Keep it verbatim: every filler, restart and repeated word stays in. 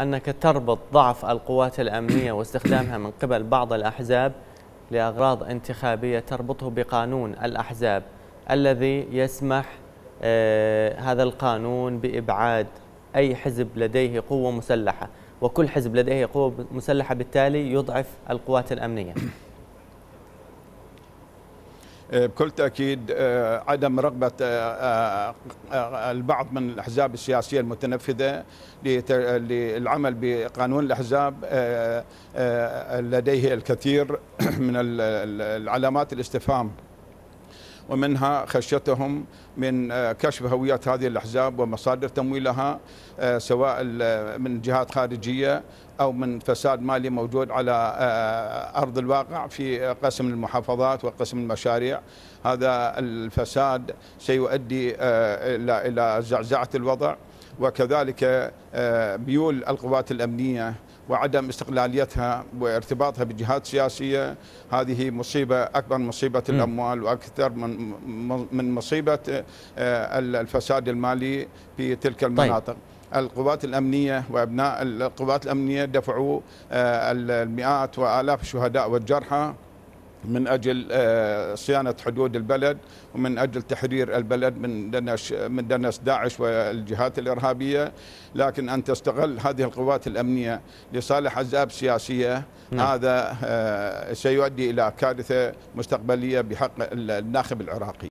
أنك تربط ضعف القوات الأمنية واستخدامها من قبل بعض الأحزاب لأغراض انتخابية، تربطه بقانون الأحزاب الذي يسمح آه هذا القانون بإبعاد أي حزب لديه قوة مسلحة، وكل حزب لديه قوة مسلحة بالتالي يضعف القوات الأمنية. بكل تأكيد عدم رغبة البعض من الأحزاب السياسية المتنفذة للعمل بقانون الأحزاب لديه الكثير من العلامات الاستفهام، ومنها خشيتهم من كشف هوية هذه الأحزاب ومصادر تمويلها، سواء من جهات خارجية أو من فساد مالي موجود على أرض الواقع في قسم المحافظات وقسم المشاريع. هذا الفساد سيؤدي إلى زعزعة الوضع، وكذلك ميول القوات الأمنية وعدم استقلاليتها وارتباطها بجهات سياسية. هذه مصيبة أكبر من مصيبة الأموال وأكثر من من مصيبة الفساد المالي في تلك المناطق. طيب. القوات الأمنية وأبناء القوات الأمنية دفعوا المئات وآلاف الشهداء والجرحى من أجل صيانة حدود البلد ومن أجل تحرير البلد من دنس من دنس داعش والجهات الإرهابية، لكن أن تستغل هذه القوات الأمنية لصالح أحزاب سياسية، نعم. هذا سيؤدي إلى كارثة مستقبلية بحق الناخب العراقي.